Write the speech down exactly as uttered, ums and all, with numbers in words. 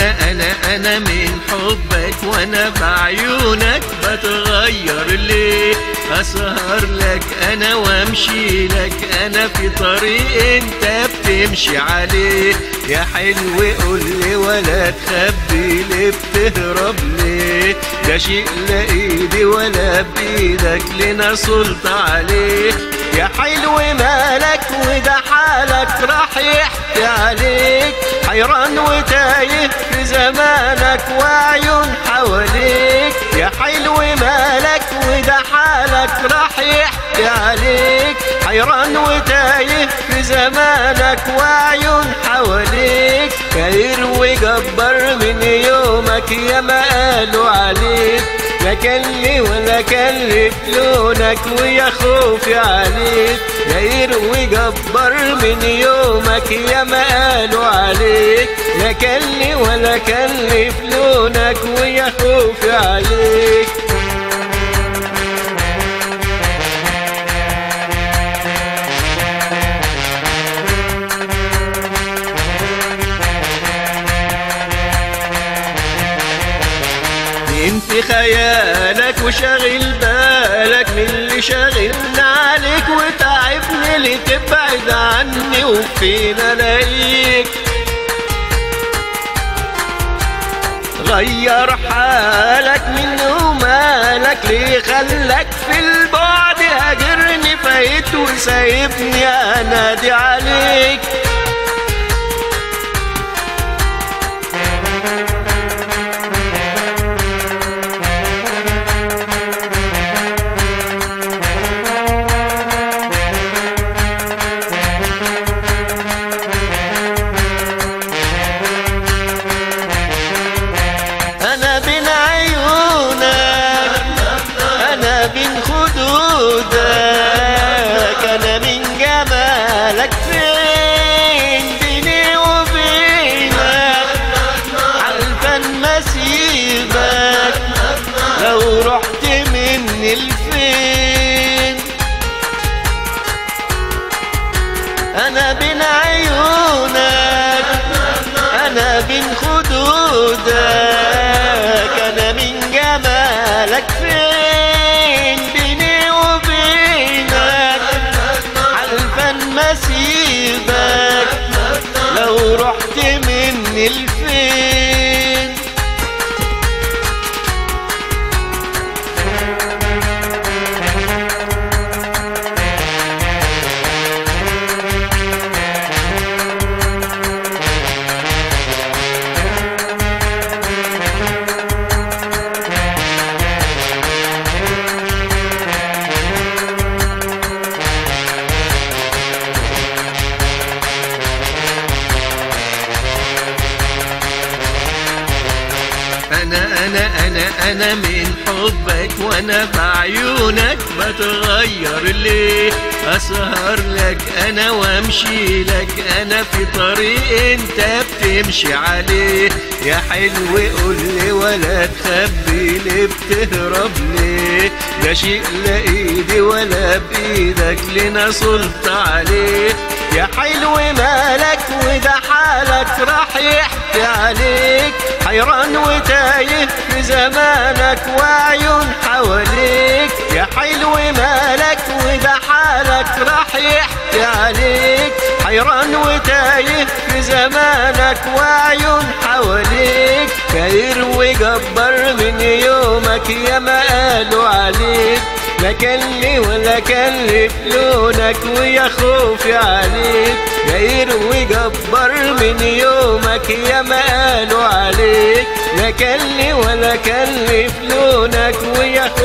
أنا أنا أنا من حبك وأنا بعيونك بتغير ليه؟ أسهر لك أنا وأمشي لك أنا في طريق أنت بتمشي عليه، يا حلو قول لي ولا تخبي ليه بتهرب ليه؟ ده شيء لا إيدي ولا بإيدك لنا سلطة عليه، يا حلو مالك وده حالك راح يحكي عليك، حيران وتايه في زمانك وعيون حواليك، يا حلو مالك وده حالك راح يحكي عليك، حيران وتايه في زمانك وعيون حواليك، كاير وجبار من يومك يا ما قالوا عليك، لا كلي ولا كلت لونك ويا خوفي عليك، داير وجبار من يومك يا ما قالوا عليك، لا كلي ولا كلت لونك ويا خوفي عليك. في خيالك وشاغل بالك من اللي شاغلنا عليك وتعبني اللي تبعد عني وفين الاقيك، غير حالك من ومالك ليه خلاك في البعد، هاجرني فايت وسايبني انادي عليك، أنا بين عيونك أنا بين خدودك، أنا من جمالك فين بيني وبينك، علفان ما سيبك لو رحت مني لفين. أنا أنا أنا أنا من حبك وأنا بعيونك بتغير ليه؟ أسهر لك أنا وأمشي لك أنا في طريق أنت بتمشي عليه، يا حلو قول لي ولا تخبي ليه بتهرب ليه؟ ده شيء لا إيدي ولا بإيدك لنا سلطة عليه، يا حلو مالك وده حالك راح يحكي عليك، حيران وتايه في زمانك وعيون حواليك، يا حلو مالك وده حالك راح يحكي عليك، حيران وتايه في زمانك وعيون حواليك، كاير وجبار من يومك يا ما قالوا عليك، لا كلي ولا كلف لونك ويا خوفي عليك، داير وجبار من يومك يا ما قالوا عليك، لا كلي ولا كلف لونك ويا خوفي عليك.